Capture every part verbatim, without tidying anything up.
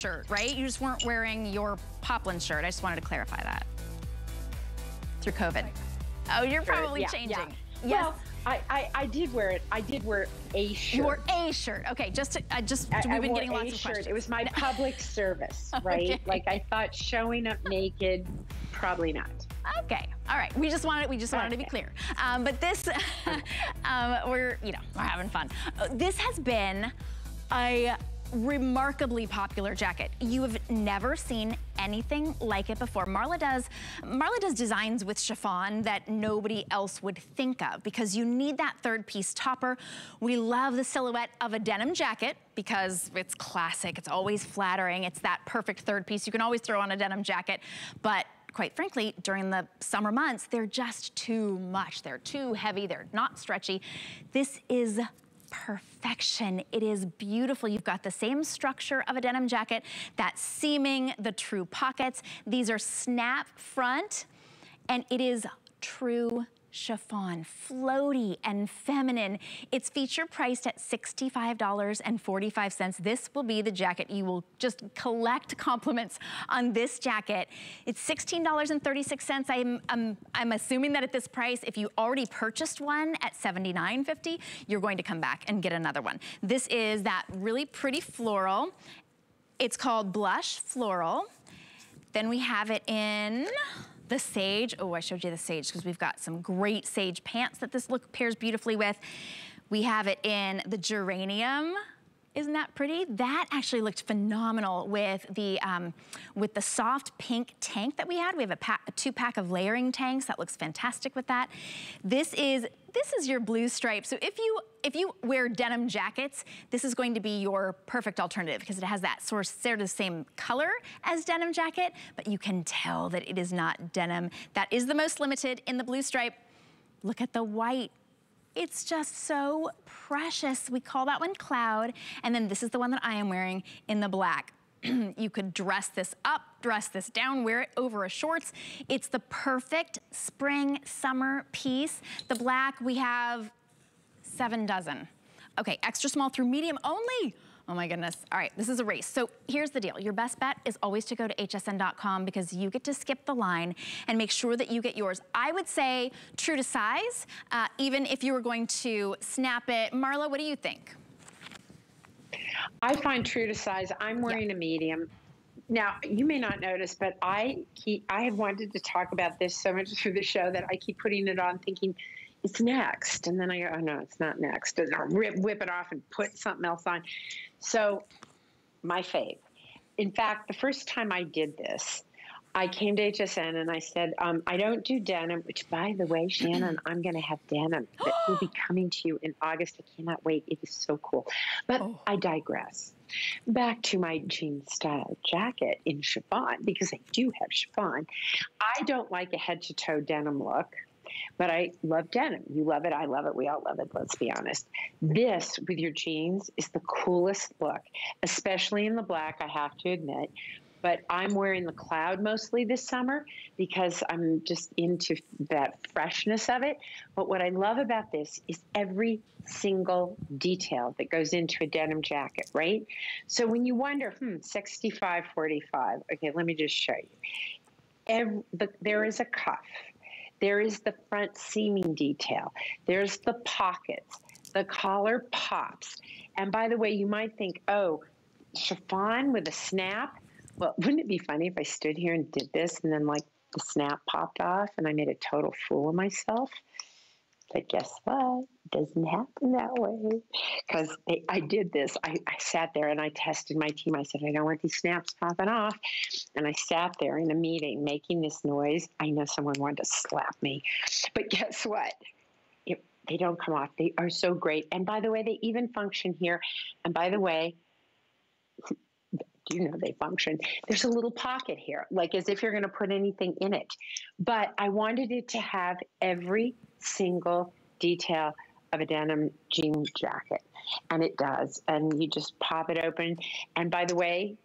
shirt, right? You just weren't wearing your poplin shirt. I just wanted to clarify that. Through COVID. Oh, you're probably yeah, changing. Yeah. Yes. Well, I, I, I did wear it. I did wear a shirt. You wore a shirt. Okay, just to, I just I, we've I been getting lots of questions. It was my public service, right? Okay. Like I thought showing up naked, probably not. Okay. All right. We just wanted we just wanted okay. to be clear. Um, but this, um, we're you know we're having fun. This has been a remarkably popular jacket. You have never seen anything like it before. Marla does, Marla does designs with chiffon that nobody else would think of because you need that third piece topper. We love the silhouette of a denim jacket because it's classic, it's always flattering, it's that perfect third piece. You can always throw on a denim jacket, but quite frankly, during the summer months, they're just too much. They're too heavy, they're not stretchy. This is perfection. It is beautiful. You've got the same structure of a denim jacket, that seaming, the true pockets. These are snap front, and it is true chiffon, floaty and feminine. It's feature priced at sixty-five dollars and forty-five cents. This will be the jacket you will just collect compliments on this jacket. It's sixteen dollars and thirty-six cents. I'm, I'm, I'm assuming that at this price, if you already purchased one at seventy-nine fifty, you're going to come back and get another one. This is that really pretty floral. It's called Blush Floral. Then we have it in the sage. Oh, I showed you the sage because we've got some great sage pants that this look pairs beautifully with. We have it in the geranium. Isn't that pretty? That actually looked phenomenal with the um, with the soft pink tank that we had. We have a, pack, a two pack of layering tanks. That looks fantastic with that. This is this is your blue stripe. So if you if you wear denim jackets, this is going to be your perfect alternative because it has that sort of the same color as denim jacket, but you can tell that it is not denim. That is the most limited in the blue stripe. Look at the white. It's just so precious. We call that one Cloud. And then this is the one that I am wearing in the black. You could dress this up, dress this down, wear it over a shorts. It's the perfect spring, summer piece. The black, we have seven dozen. Okay, extra small through medium only. Oh my goodness. All right, this is a race. So here's the deal. Your best bet is always to go to H S N dot com because you get to skip the line and make sure that you get yours. I would say true to size, uh, even if you were going to snap it. Marla, what do you think? I find true to size. I'm wearing yeah. a medium. Now, you may not notice, but I keep, I have wanted to talk about this so much through the show that I keep putting it on thinking, it's next. And then I go, oh no, it's not next. And I rip, whip it off and put something else on. So my fave. In fact, the first time I did this, I came to H S N and I said, um, I don't do denim, which by the way, Shannon, I'm going to have denim that will be coming to you in August. I cannot wait. It is so cool. But oh. I digress. Back to my jean style jacket in chiffon, because I do have chiffon. I don't like a head to toe denim look. But I love denim. You love it. I love it. We all love it. Let's be honest. This with your jeans is the coolest look, especially in the black, I have to admit. But I'm wearing the Cloud mostly this summer because I'm just into that freshness of it. But what I love about this is every single detail that goes into a denim jacket, right? So when you wonder, hmm, sixty-five forty-five, okay, let me just show you. Every, but there is a cuff. There is the front seaming detail. There's the pockets. The collar pops. And by the way, you might think, oh, chiffon with a snap? Well, wouldn't it be funny if I stood here and did this and then like the snap popped off and I made a total fool of myself? But guess what? It doesn't happen that way. Because I did this. I, I sat there and I tested my team. I said, I don't want these snaps popping off. And I sat there in a meeting making this noise. I know someone wanted to slap me. But guess what? It, they don't come off. They are so great. And by the way, they even function here. And by the way, you know they function. There's a little pocket here, like as if you're going to put anything in it. But I wanted it to have every single detail of a denim jean jacket, and it does. And you just pop it open. And by the way,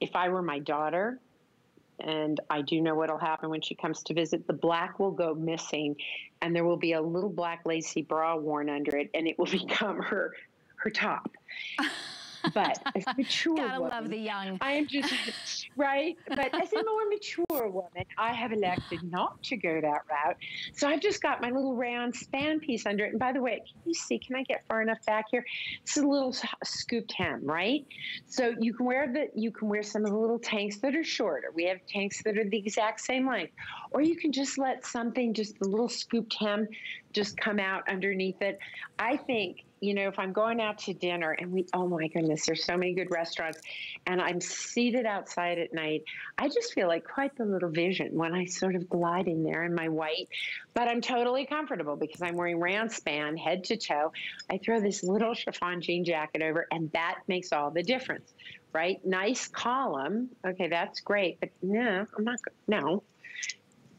if I were my daughter, and I do know what'll happen when she comes to visit, the black will go missing, and there will be a little black lacy bra worn under it, and it will become her her top. but as a mature Gotta woman, love the young. I am just, right? But as a more mature woman, I have elected not to go that route. So I've just got my little round span piece under it. And by the way, can you see, can I get far enough back here? It's a little scooped hem, right? So you can wear the, you can wear some of the little tanks that are shorter. We have tanks that are the exact same length. Or you can just let something, just the little scooped hem, just come out underneath it. I think, you know, if I'm going out to dinner and we, oh my goodness, there's so many good restaurants, and I'm seated outside at night, I just feel like quite the little vision when I sort of glide in there in my white, but I'm totally comfortable because I'm wearing round span, head to toe. I throw this little chiffon jean jacket over, and that makes all the difference, right? Nice column. Okay, that's great, but no, I'm not, no.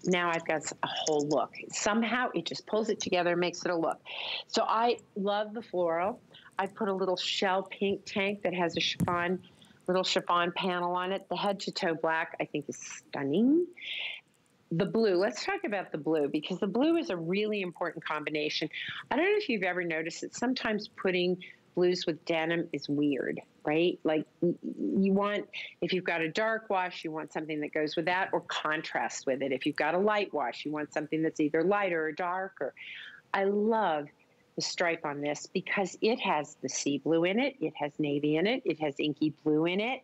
Now I've got a whole look. Somehow it just pulls it together and makes it a look. So I love the floral. I put a little shell pink tank that has a chiffon, little chiffon panel on it. The head to toe black I think is stunning. The blue, let's talk about the blue, because the blue is a really important combination. I don't know if you've ever noticed that sometimes putting blues with denim is weird, right? Like you want, if you've got a dark wash, you want something that goes with that or contrasts with it. If you've got a light wash, you want something that's either lighter or darker. I love the stripe on this because it has the sea blue in it, it has navy in it, it has inky blue in it,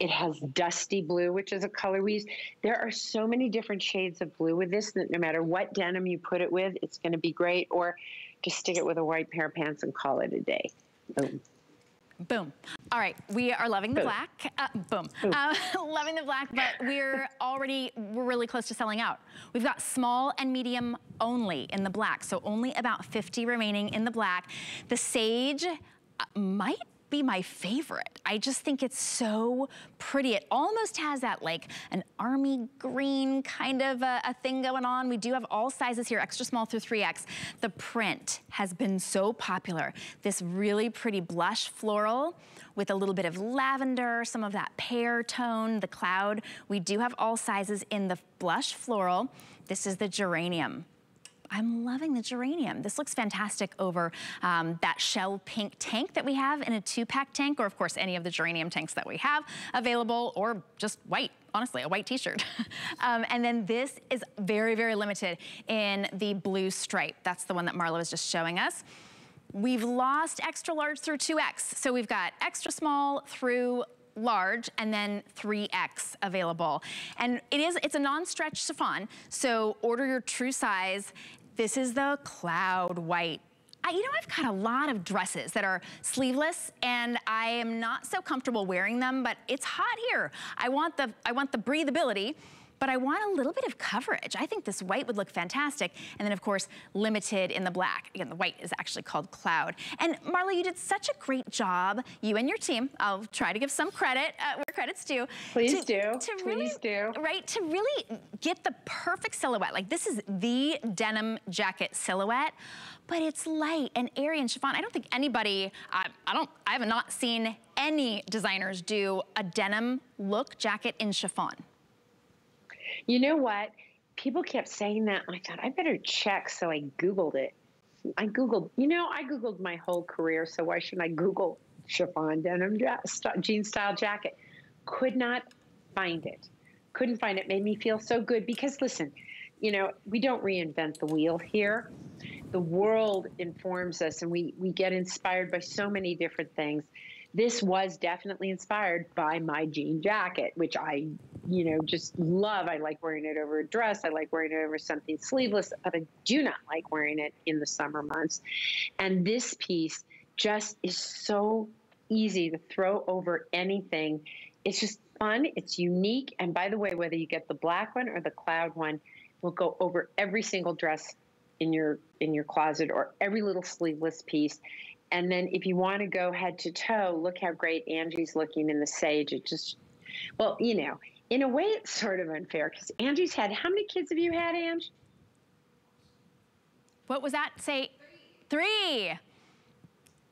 it has dusty blue, which is a color we use. There are so many different shades of blue with this that no matter what denim you put it with, it's going to be great, or just stick it with a white pair of pants and call it a day. Boom. Boom. All right, we are loving the boom. black. Uh, boom. boom. Uh, loving the black, but we're already, we're really close to selling out. We've got small and medium only in the black, so only about fifty remaining in the black. The sage might be my favorite. I just think it's so pretty. It almost has that like an army green kind of a, a thing going on. We do have all sizes here, extra small through three X. The print has been so popular. This really pretty blush floral with a little bit of lavender, some of that pear tone, the cloud. We do have all sizes in the blush floral. This is the geranium. I'm loving the geranium. This looks fantastic over um, that shell pink tank that we have in a two-pack tank, or of course any of the geranium tanks that we have available, or just white, honestly, a white t-shirt. um, and then this is very, very limited in the blue stripe. That's the one that Marla was just showing us. We've lost extra large through two X. So we've got extra small through large and then three X available. And it is, it's a non-stretch chiffon, so order your true size. This is the cloud white. I, you know, I've got a lot of dresses that are sleeveless and I am not so comfortable wearing them, but it's hot here. I want the, I want the breathability, but I want a little bit of coverage. I think this white would look fantastic. And then of course, limited in the black. Again, the white is actually called cloud. And Marla, you did such a great job, you and your team, I'll try to give some credit, uh, where credit's due. Please do, please do. Right, to really get the perfect silhouette. Like this is the denim jacket silhouette, but it's light and airy and chiffon. I don't think anybody, I, I don't, I have not seen any designers do a denim look jacket in chiffon. You know what? People kept saying that, and I thought, I better check, so I Googled it. I Googled, you know, I Googled my whole career, so why shouldn't I Google chiffon denim jean style jacket? Could not find it. Couldn't find it. Made me feel so good because, listen, you know, we don't reinvent the wheel here. The world informs us, and we, we get inspired by so many different things. This was definitely inspired by my jean jacket, which I, you know, just love. I like wearing it over a dress. I like wearing it over something sleeveless, but I do not like wearing it in the summer months. And this piece just is so easy to throw over anything. It's just fun. It's unique. And by the way, whether you get the black one or the cloud one, will go over every single dress in your, in your closet or every little sleeveless piece. And then if you want to go head to toe, look how great Angie's looking in the sage. It just, well, you know, in a way it's sort of unfair because Angie's had, how many kids have you had, Angie? What was that? Say three. three.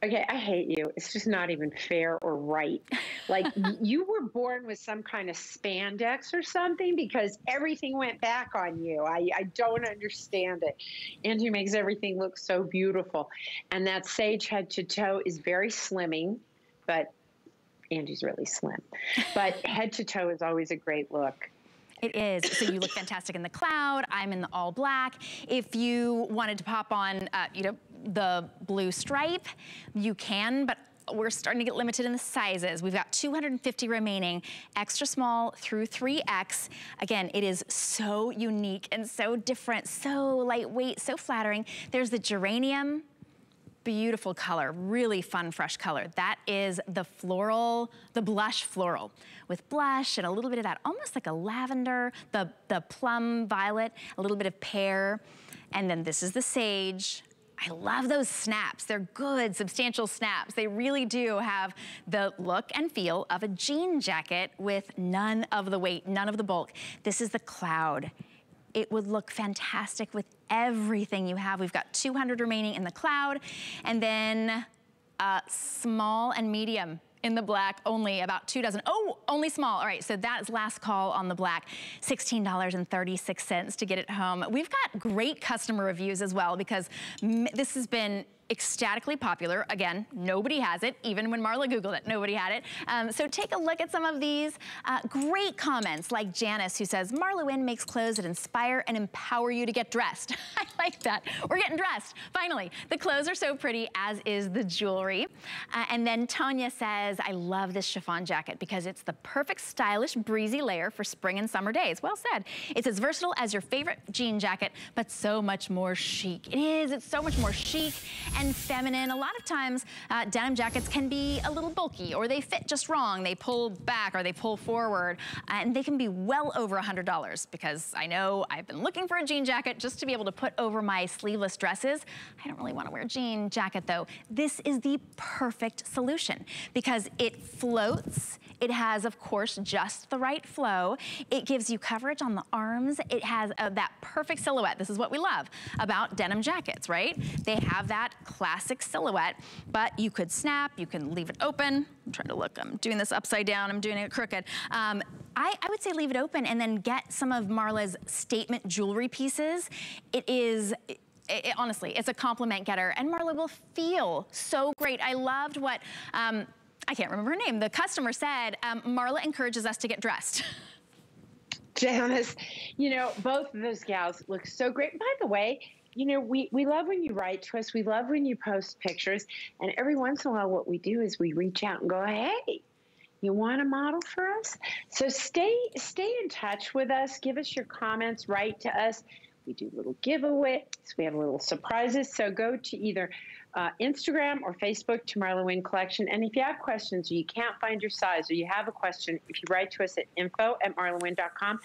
Okay, I hate you. It's just not even fair or right. Like you were born with some kind of spandex or something because everything went back on you. I, I don't understand it. Angie makes everything look so beautiful. And that sage head to toe is very slimming, but Angie's really slim. But head to toe is always a great look. It is. So you look fantastic in the cloud. I'm in the all black. If you wanted to pop on, uh, you know, the blue stripe, you can, but we're starting to get limited in the sizes. We've got two hundred fifty remaining, extra small through three X. Again, it is so unique and so different, so lightweight, so flattering. There's the geranium, beautiful color, really fun, fresh color. That is the floral, the blush floral, with blush and a little bit of that, almost like a lavender, the, the plum violet, a little bit of pear. And then this is the sage. I love those snaps. They're good, substantial snaps. They really do have the look and feel of a jean jacket with none of the weight, none of the bulk. This is the cloud. It would look fantastic with everything you have. We've got two hundred remaining in the cloud, and then uh, small and medium in the black, only about two dozen. Oh, only small. All right, so that's last call on the black. sixteen thirty-six to get it home. We've got great customer reviews as well, because m this has been ecstatically popular. Again, nobody has it. Even when Marla Googled it, nobody had it. Um, so take a look at some of these uh, great comments, like Janice, who says, Marla Wynne makes clothes that inspire and empower you to get dressed. I like that. We're getting dressed, finally. The clothes are so pretty, as is the jewelry. Uh, and then Tanya says, I love this chiffon jacket because it's the perfect stylish, breezy layer for spring and summer days. Well said. It's as versatile as your favorite jean jacket, but so much more chic. It is. It's so much more chic and feminine. A lot of times uh, denim jackets can be a little bulky, or they fit just wrong, they pull back or they pull forward, and they can be well over a hundred dollars, because I know I've been looking for a jean jacket just to be able to put over my sleeveless dresses. I don't really want to wear a jean jacket though. This is the perfect solution because it floats. It has, of course, just the right flow. It gives you coverage on the arms. It has uh, that perfect silhouette. This is what we love about denim jackets, right? They have that classic silhouette, but you could snap, you can leave it open. I'm trying to look, I'm doing this upside down, I'm doing it crooked. Um, I, I would say leave it open and then get some of Marla's statement jewelry pieces. It is, it, it, honestly, it's a compliment getter, and Marla will feel so great. I loved what, um, I can't remember her name. The customer said, um, Marla encourages us to get dressed. Janice, you know, both of those gals look so great. By the way, you know, we, we love when you write to us. We love when you post pictures. And every once in a while, what we do is we reach out and go, hey, you want a model for us? So stay, stay in touch with us. Give us your comments. Write to us. We do little giveaways. We have little surprises. So go to either uh, Instagram or Facebook to Marla Wynne Collection. And if you have questions, or you can't find your size, or you have a question, if you write to us at info at marla wynne dot com,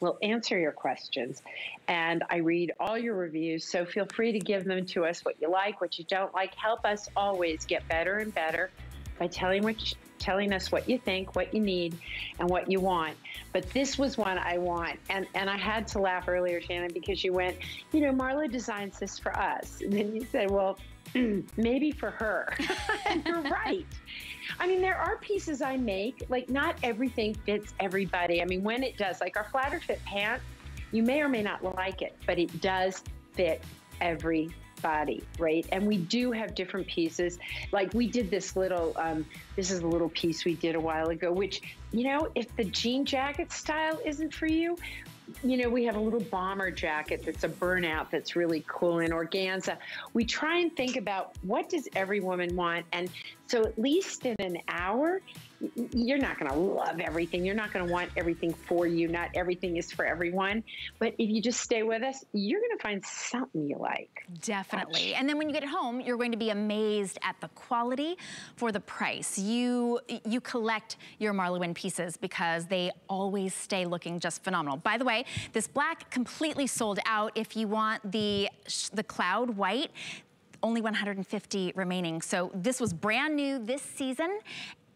we'll answer your questions. And I read all your reviews, so feel free to give them to us, what you like, what you don't like. Help us always get better and better by telling what you, telling us what you think, what you need, and what you want. But this was one I want. And, and I had to laugh earlier, Shannon, because you went, you know, Marla designs this for us. And then you said, well, maybe for her. And you're right. I mean, there are pieces I make, like not everything fits everybody. I mean, when it does, like our flatter fit pant, you may or may not like it, but it does fit everybody, right? And we do have different pieces. Like we did this little, um, this is a little piece we did a while ago, which, you know, if the jean jacket style isn't for you, you know, we have a little bomber jacket that's a burnout that's really cool, in organza. We try and think about what does every woman want, and so at least in an hour, you're not going to love everything. You're not going to want everything for you. Not everything is for everyone. But if you just stay with us, you're going to find something you like. Definitely. Gosh. And then when you get home, you're going to be amazed at the quality for the price. You you collect your Marla Wynne pieces because they always stay looking just phenomenal. By the way, this black completely sold out. If you want the the cloud white, only one hundred fifty remaining. So this was brand new this season,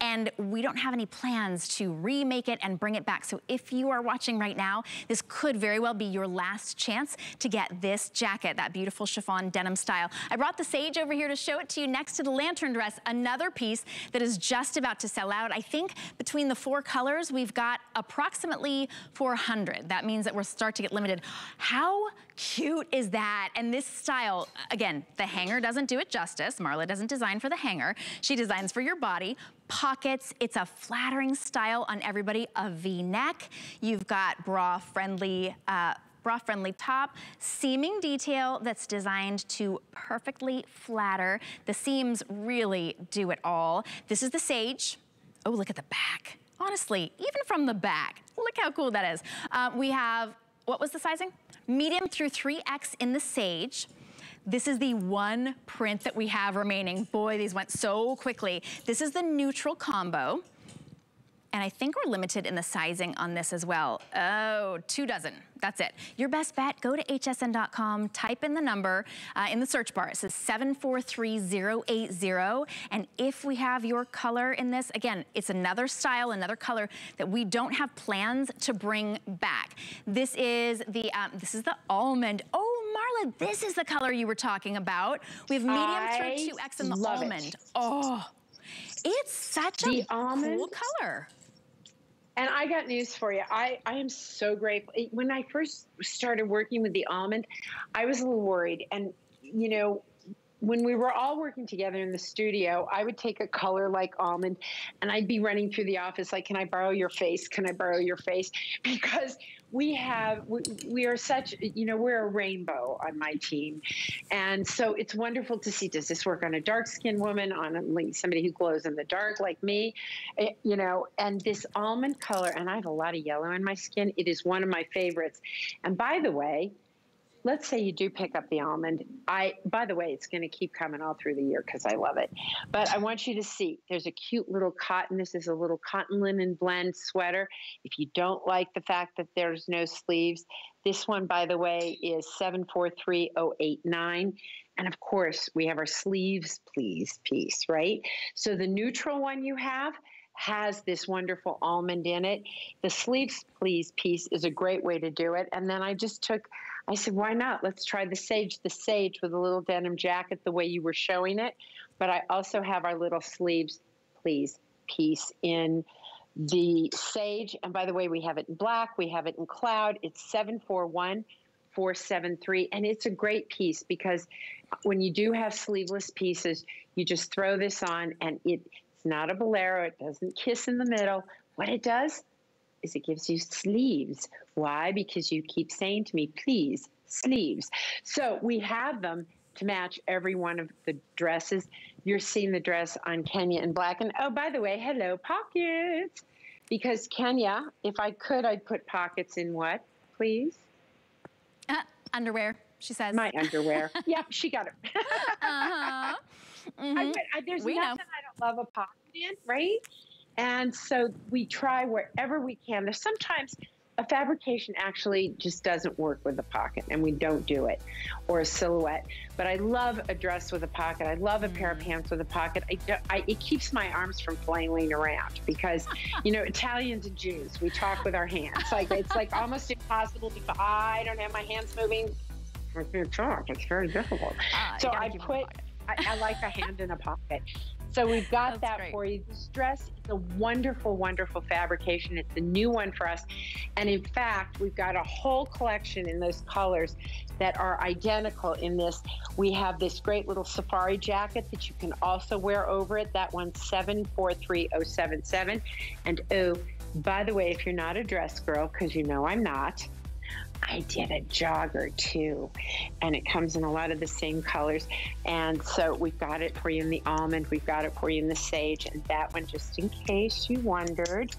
and we don't have any plans to remake it and bring it back. So if you are watching right now, this could very well be your last chance to get this jacket, that beautiful chiffon denim style. I brought the sage over here to show it to you next to the lantern dress, another piece that is just about to sell out. I think between the four colors, we've got approximately four hundred. That means that we'll start to get limited. How cute is that? And this style, again, the hanger doesn't do it justice. Marla doesn't design for the hanger. She designs for your body. pockets. It's a flattering style on everybody, a V-neck. You've got bra-friendly uh, bra-friendly top, seaming detail that's designed to perfectly flatter. The seams really do it all. This is the sage. Oh, look at the back. Honestly, even from the back, look how cool that is. Uh, we have, what was the sizing? Medium through three X in the sage. This is the one print that we have remaining. Boy, these went so quickly. This is the neutral combo. And I think we're limited in the sizing on this as well. Oh, two dozen, that's it. Your best bet, go to H S N dot com, type in the number uh, in the search bar. It says seven four three zero eight zero. And if we have your color in this, again, it's another style, another color that we don't have plans to bring back. This is the, um, this is the almond. Oh, Marla, this is the color you were talking about. We have medium I through two X in the almond. It. Oh, it's such the a almond. Cool color. And I got news for you. I, I am so grateful. When I first started working with the almond, I was a little worried. And, you know, when we were all working together in the studio, I would take a color like almond, and I'd be running through the office like, can I borrow your face? Can I borrow your face? Because we have, we, we are such, you know, we're a rainbow on my team. And so it's wonderful to see, does this work on a dark-skinned woman, on a, somebody who glows in the dark like me, it, you know, and this almond color, and I have a lot of yellow in my skin. It is one of my favorites. And by the way, let's say you do pick up the almond. I, by the way, it's going to keep coming all through the year because I love it. But I want you to see, there's a cute little cotton. This is a little cotton linen blend sweater. If you don't like the fact that there's no sleeves, this one, by the way, is seven four three zero eight nine. And of course, we have our sleeves, please, piece, right? So the neutral one you have has this wonderful almond in it. The sleeves, please, piece is a great way to do it. And then I just took, I said, why not? Let's try the sage. The sage with a little denim jacket, the way you were showing it. But I also have our little sleeves, please, piece in the sage. And by the way, we have it in black. We have it in cloud. It's seven four one four seven three. And it's a great piece because when you do have sleeveless pieces, you just throw this on and it, it's not a bolero. It doesn't kiss in the middle. What it does is it gives you sleeves. Why? Because you keep saying to me, please, sleeves. So we have them to match every one of the dresses. You're seeing the dress on Kenya in black. And oh, by the way, hello, pockets. Because Kenya, if I could, I'd put pockets in what, please? Uh, underwear, she says. My underwear. Yeah, she got it. uh-huh. Mm-hmm. I, I, there's we nothing know. I don't love a pocket in, right? And so we try wherever we can. There's sometimes a fabrication actually just doesn't work with a pocket, and we don't do it, or a silhouette. But I love a dress with a pocket. I love a pair of pants with a pocket. I do, I, it keeps my arms from flailing around because, you know, Italians and Jews, we talk with our hands. Like it's like almost impossible because I don't have my hands moving. I can't talk. It's very difficult. Uh, so I put, I, I like a hand in a pocket. So we've got That's that great. For you. This dress is a wonderful, wonderful fabrication. It's a new one for us. And in fact, we've got a whole collection in those colors that are identical in this. We have this great little safari jacket that you can also wear over it. That one's seven four three zero seven seven. And oh, by the way, if you're not a dress girl, because you know I'm not, I did a jogger too, and it comes in a lot of the same colors. And so we've got it for you in the almond, we've got it for you in the sage, and that one, just in case you wondered,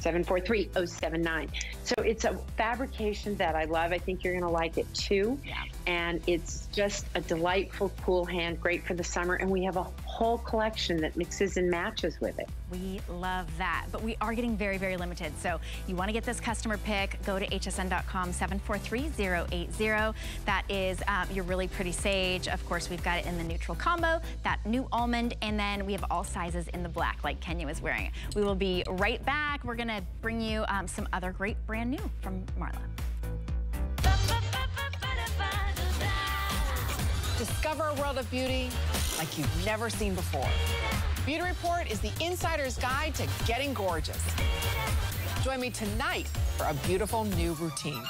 seven four three zero seven nine. So it's a fabrication that I love. I think you're going to like it too. Yeah. And it's just a delightful, cool hand, great for the summer. And we have a whole collection that mixes and matches with it. We love that. But we are getting very, very limited. So you want to get this customer pick, go to H S N dot com, seven four three zero eight zero. That is um, your really pretty sage. Of course, we've got it in the neutral combo, that new almond, and then we have all sizes in the black like Kenya was wearing. We will be right back. We're going to bring you um, some other great brand new from Marla. Discover a world of beauty like you've never seen before. Beauty Report is the insider's guide to getting gorgeous. Join me tonight for a beautiful new routine.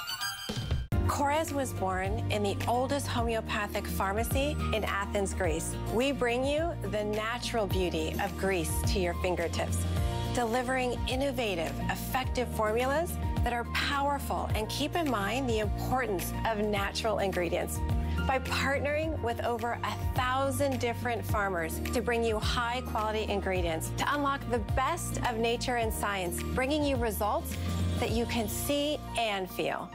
Chorus was born in the oldest homeopathic pharmacy in Athens, Greece. We bring you the natural beauty of Greece to your fingertips, delivering innovative, effective formulas that are powerful and keep in mind the importance of natural ingredients. By partnering with over a thousand different farmers to bring you high-quality ingredients to unlock the best of nature and science, bringing you results that you can see and feel.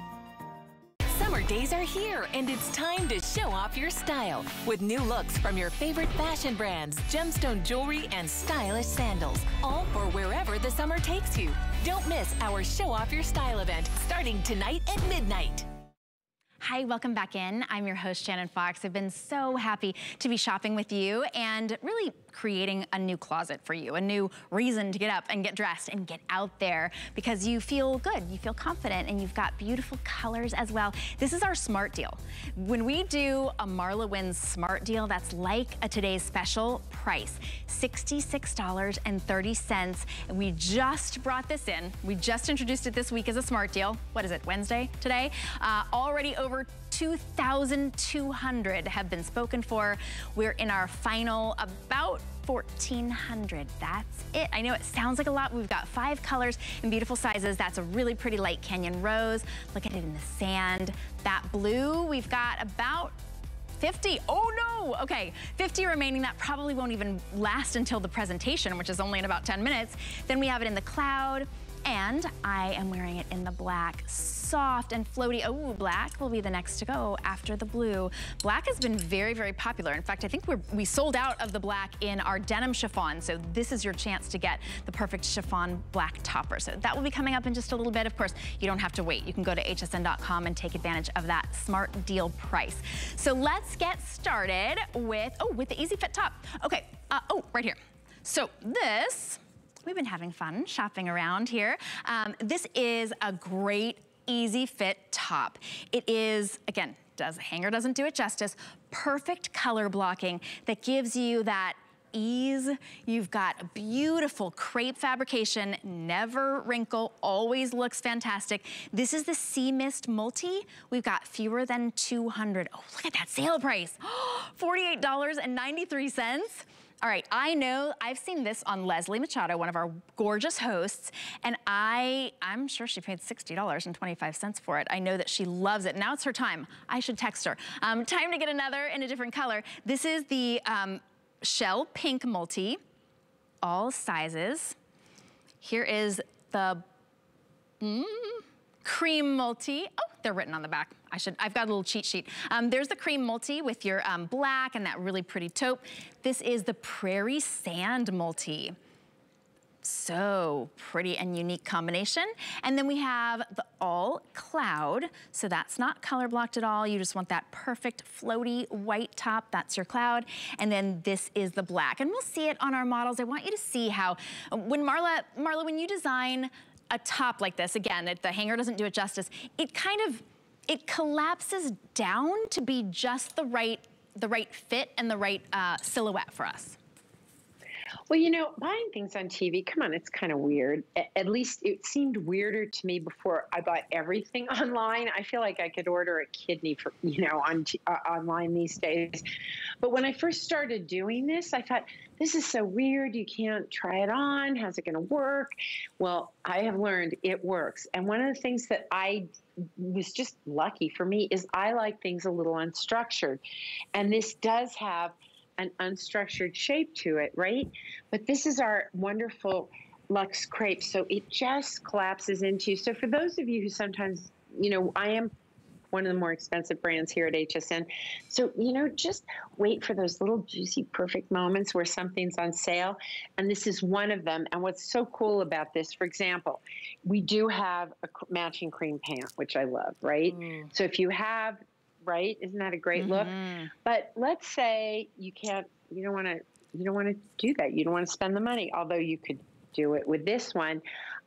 Summer days are here, and it's time to show off your style with new looks from your favorite fashion brands, gemstone jewelry, and stylish sandals, all for wherever the summer takes you. Don't miss our Show Off Your Style event starting tonight at midnight. Hi, welcome back in. I'm your host, Shannon Fox. I've been so happy to be shopping with you and really creating a new closet for you, a new reason to get up and get dressed and get out there because you feel good, you feel confident, and you've got beautiful colors as well. This is our smart deal. When we do a Marla Wynne smart deal, that's like a today's special price, sixty-six dollars and thirty cents. And we just brought this in. We just introduced it this week as a smart deal. What is it, Wednesday today? Uh, already over two thousand two hundred have been spoken for. We're in our final about fourteen hundred. That's it. I know it sounds like a lot. We've got five colors and beautiful sizes. That's a really pretty light canyon rose. Look at it in the sand. That blue, we've got about fifty. Oh no! Okay, fifty remaining. That probably won't even last until the presentation, which is only in about ten minutes. Then we have it in the cloud. And I am wearing it in the black, soft and floaty. Oh, black will be the next to go after the blue. Black has been very, very popular. In fact, I think we're, we sold out of the black in our denim chiffon. So this is your chance to get the perfect chiffon black topper. So that will be coming up in just a little bit. Of course, you don't have to wait. You can go to H S N dot com and take advantage of that smart deal price. So let's get started with, oh, with the easy fit top. Okay, uh, oh, right here. So this, we've been having fun shopping around here. Um, this is a great easy fit top. It is, again, does, hanger doesn't do it justice, perfect color blocking that gives you that ease. You've got a beautiful crepe fabrication, never wrinkle, always looks fantastic. This is the Sea Mist Multi. We've got fewer than two hundred. Oh, look at that sale price, forty-eight ninety-three. All right, I know I've seen this on Leslie Machado, one of our gorgeous hosts, and I, I'm sure she paid sixty dollars and twenty-five cents for it. I know that she loves it. Now it's her time. I should text her. Um, time to get another in a different color. This is the um, Shell Pink Multi, all sizes. Here is the mm, Cream Multi. Oh, they're written on the back. I should, I've got a little cheat sheet. Um, there's the Cream Multi with your um, black and that really pretty taupe. This is the Prairie Sand Multi. So pretty and unique combination. And then we have the All Cloud. So that's not color blocked at all. You just want that perfect floaty white top. That's your cloud. And then this is the black. And we'll see it on our models. I want you to see how, when Marla, Marla, when you design a top like this, again, it, the hanger doesn't do it justice, it kind of, it collapses down to be just the right, the right fit and the right uh, silhouette for us. Well, you know, buying things on T V, come on, it's kind of weird. At least it seemed weirder to me before I bought everything online. I feel like I could order a kidney for, you know, on t uh, online these days. But when I first started doing this, I thought, this is so weird. You can't try it on. How's it going to work? Well, I have learned it works. And one of the things that I was just lucky for me is I like things a little unstructured. And this does have an unstructured shape to it, right? But this is our wonderful Luxe Crepe, so it just collapses into. So for those of you who sometimes, you know, I am one of the more expensive brands here at H S N, so, you know, just wait for those little juicy, perfect moments where something's on sale, and this is one of them. And what's so cool about this, for example, we do have a matching cream pant, which I love, right? Mm. So if you have, right? Isn't that a great look? Mm-hmm. But let's say you can't, you don't want to, you don't want to do that. You don't want to spend the money, although you could do it with this one.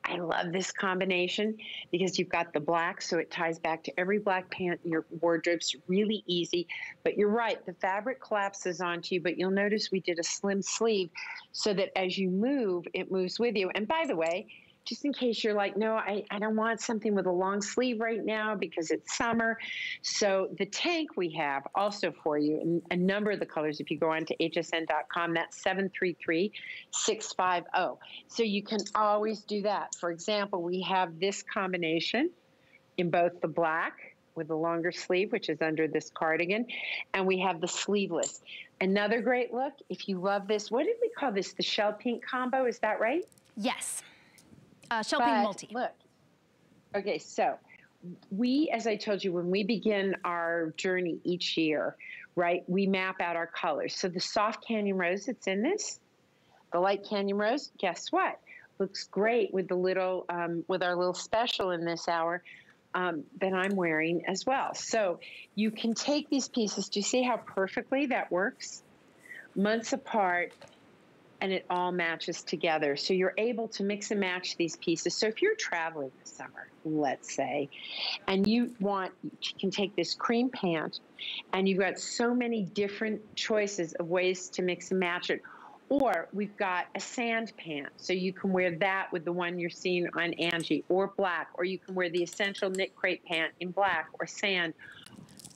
I love this combination because you've got the black, so it ties back to every black pant in your wardrobe's really easy. But you're right, the fabric collapses onto you, but you'll notice we did a slim sleeve so that as you move, it moves with you. And by the way, just in case you're like, no, I, I don't want something with a long sleeve right now because it's summer. So the tank we have also for you, and a number of the colors, if you go on to H S N dot com, that's seven three three, six five zero. So you can always do that. For example, we have this combination in both the black with the longer sleeve, which is under this cardigan, and we have the sleeveless. Another great look, if you love this, what did we call this? The shell pink combo, is that right? Yes. Uh, shell pink multi. Look, okay, so we, as I told you, when we begin our journey each year, right, we map out our colors. So the soft canyon rose that's in this, the light canyon rose, guess what? Looks great with the little, um, with our little special in this hour um, that I'm wearing as well. So you can take these pieces. Do you see how perfectly that works? Months apart, and it all matches together. So you're able to mix and match these pieces. So if you're traveling this summer, let's say, and you want, you can take this cream pant, and you've got so many different choices of ways to mix and match it. Or we've got a sand pant, so you can wear that with the one you're seeing on Angie, or black, or you can wear the essential knit crepe pant in black, or sand,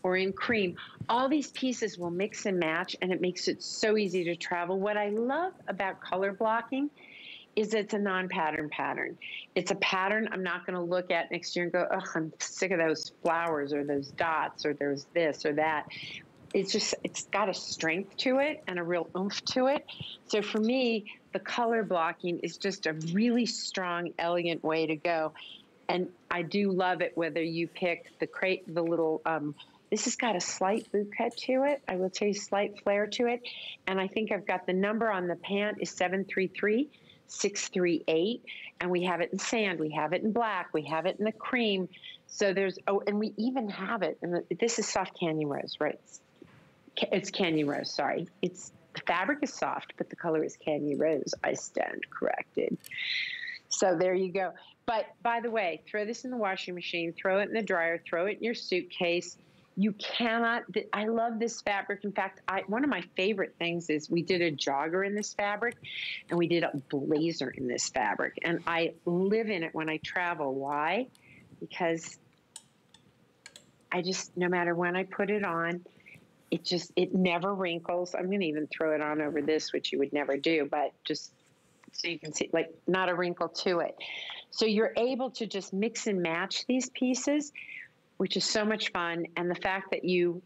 or in cream. All these pieces will mix and match, and it makes it so easy to travel. What I love about color blocking is it's a non-pattern pattern. It's a pattern I'm not gonna look at next year and go, ugh, I'm sick of those flowers or those dots or there's this or that. It's just, it's got a strength to it and a real oomph to it. So for me, the color blocking is just a really strong, elegant way to go. And I do love it whether you pick the crepe, the little, um, this has got a slight boot cut to it. I will tell you, slight flare to it. And I think I've got the number on the pant is seven three three, six three eight. And we have it in sand. We have it in black. We have it in the cream. So there's, oh, and we even have it. And this is soft canyon rose, right? It's canyon rose, sorry. It's, the fabric is soft, but the color is canyon rose. I stand corrected. So there you go. But by the way, throw this in the washing machine, throw it in the dryer, throw it in your suitcase. You cannot, I love this fabric. In fact, I, one of my favorite things is we did a jogger in this fabric and we did a blazer in this fabric. And I live in it when I travel. Why? Because I just, no matter when I put it on, it just, it never wrinkles. I'm going to even throw it on over this, which you would never do, but just so you can see, like, not a wrinkle to it. So you're able to just mix and match these pieces, which is so much fun. And the fact that you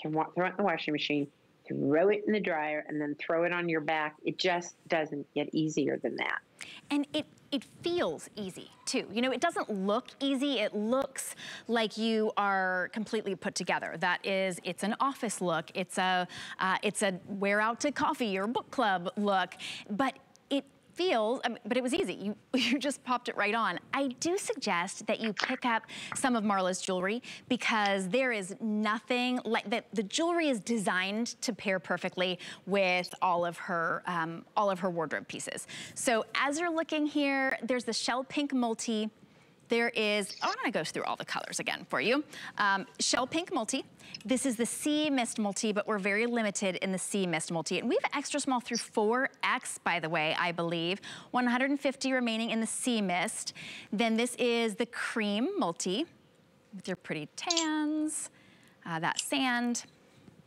can walk, throw it in the washing machine, throw it in the dryer, and then throw it on your back, it just doesn't get easier than that. And it it feels easy, too. You know, it doesn't look easy. It looks like you are completely put together. That is, it's an office look. It's a, uh, it's a wear out to coffee or book club look. But it feels, I mean, but it was easy. You, you just popped it right on. I do suggest that you pick up some of Marla's jewelry, because there is nothing like that. The jewelry is designed to pair perfectly with all of her, um, all of her wardrobe pieces. So as you're looking here, there's the shell pink multi. There is, I'm gonna go through all the colors again for you. Um, shell pink multi. This is the sea mist multi, but we're very limited in the sea mist multi. And we have extra small through four X, by the way, I believe. one hundred fifty remaining in the sea mist. Then this is the cream multi with your pretty tans, uh, that sand.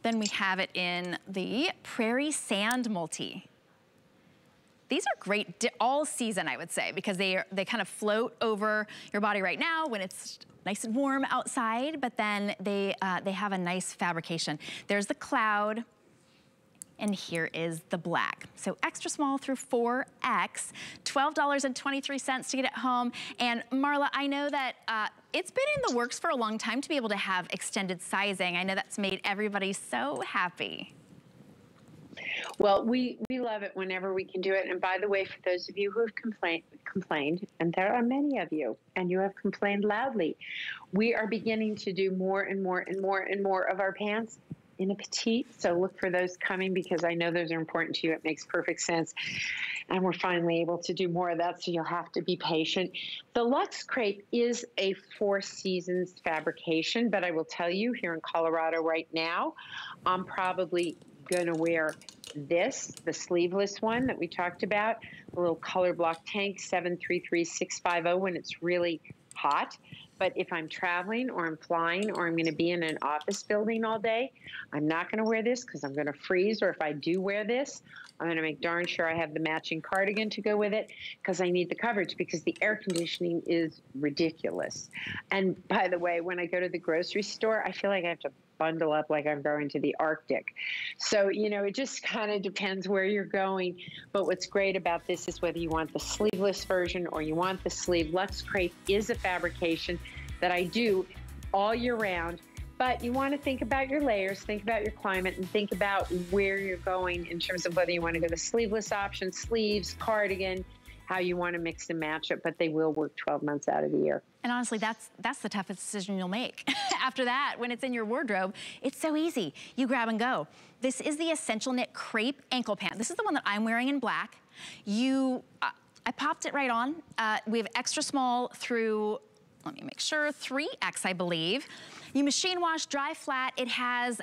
Then we have it in the prairie sand multi. These are great all season, I would say, because they, are, they kind of float over your body right now when it's nice and warm outside, but then they, uh, they have a nice fabrication. There's the cloud, and here is the black. So extra small through four X, twelve dollars and twenty-three cents to get it home. And Marla, I know that uh, it's been in the works for a long time to be able to have extended sizing. I know that's made everybody so happy. Well, we, we love it whenever we can do it. And by the way, for those of you who have complained, complained, and there are many of you, and you have complained loudly, we are beginning to do more and more and more and more of our pants in a petite. So look for those coming, because I know those are important to you. It makes perfect sense. And we're finally able to do more of that, so you'll have to be patient. The Luxe Crepe is a Four Seasons fabrication, but I will tell you, here in Colorado right now, I'm probably going to wear this, the sleeveless one that we talked about, a little color block tank, seven three three six five zero when it's really hot. But if I'm traveling or I'm flying or I'm going to be in an office building all day, I'm not going to wear this because I'm going to freeze. Or if I do wear this, I'm going to make darn sure I have the matching cardigan to go with it because I need the coverage because the air conditioning is ridiculous. And by the way, when I go to the grocery store, I feel like I have to bundle up like I'm going to the Arctic. So, you know, it just kind of depends where you're going. But what's great about this is whether you want the sleeveless version or you want the sleeve, Luxe Crepe is a fabrication that I do all year round. But you want to think about your layers, think about your climate, and think about where you're going in terms of whether you want to go the sleeveless option, sleeves, cardigan, how you want to mix and match it, but they will work twelve months out of the year. And honestly, that's that's the toughest decision you'll make. After that, when it's in your wardrobe, it's so easy. You grab and go. This is the Essential Knit Crepe Ankle Pant. This is the one that I'm wearing in black. You, uh, I popped it right on. Uh, we have extra small through, let me make sure, three X, I believe. You machine wash, dry flat. It has...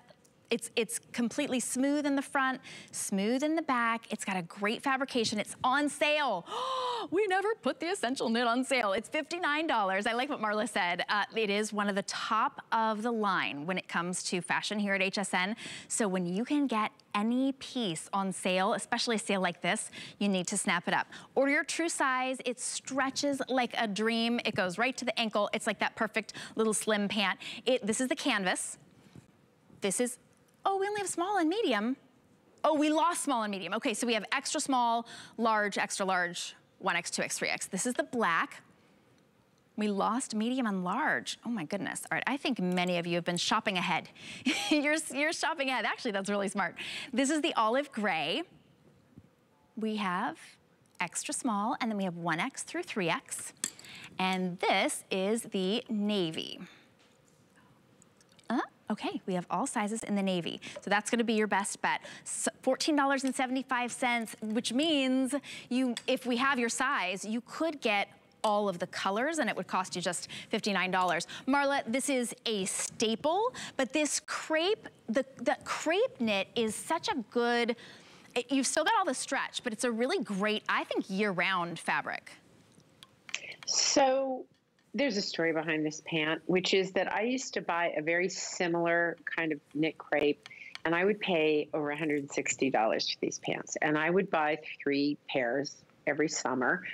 It's, it's completely smooth in the front, smooth in the back. It's got a great fabrication. It's on sale. We never put the Essential Knit on sale. It's fifty-nine dollars. I like what Marla said. Uh, it is one of the top of the line when it comes to fashion here at H S N. So when you can get any piece on sale, especially a sale like this, you need to snap it up. Order your true size. It stretches like a dream. It goes right to the ankle. It's like that perfect little slim pant. It, this is the canvas. This is... Oh, we only have small and medium. Oh, we lost small and medium. Okay, so we have extra small, large, extra large, one X, two X, three X. This is the black. We lost medium and large. Oh my goodness. All right, I think many of you have been shopping ahead. you're, you're shopping ahead. Actually, that's really smart. This is the olive gray. We have extra small, and then we have one X through three X. And this is the navy. Okay, we have all sizes in the navy. So that's gonna be your best bet. fourteen seventy-five, which means you, if we have your size, you could get all of the colors and it would cost you just fifty-nine dollars. Marla, this is a staple, but this crepe, the, the crepe knit is such a good, it, you've still got all the stretch, but it's a really great, I think, year-round fabric. So, there's a story behind this pant, which is that I used to buy a very similar kind of knit crepe, and I would pay over one hundred sixty dollars for these pants. And I would buy three pairs every summer.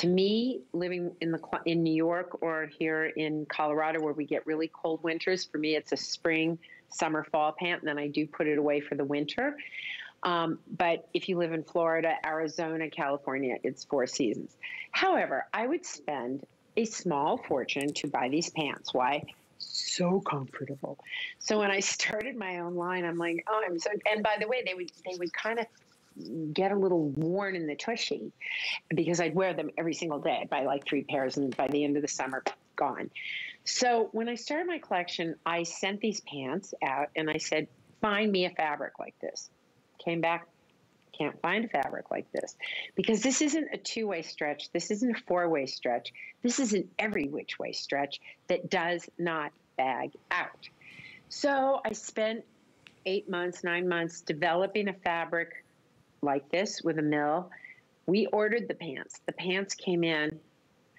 To me, living in the in New York or here in Colorado where we get really cold winters, for me it's a spring, summer, fall pant, and then I do put it away for the winter. Um, but if you live in Florida, Arizona, California, it's four seasons. However, I would spend a small fortune to buy these pants. Why? So comfortable. So when I started my own line, I'm like, oh, I'm so, and by the way, they would, they would kind of get a little worn in the tushy because I'd wear them every single day. I'd buy like three pairs and by the end of the summer, gone. So when I started my collection, I sent these pants out and I said, find me a fabric like this. Came back, can't find a fabric like this because this isn't a two-way stretch. This isn't a four-way stretch. This is an every which way stretch that does not bag out. So I spent eight months, nine months developing a fabric like this with a mill. We ordered the pants. The pants came in.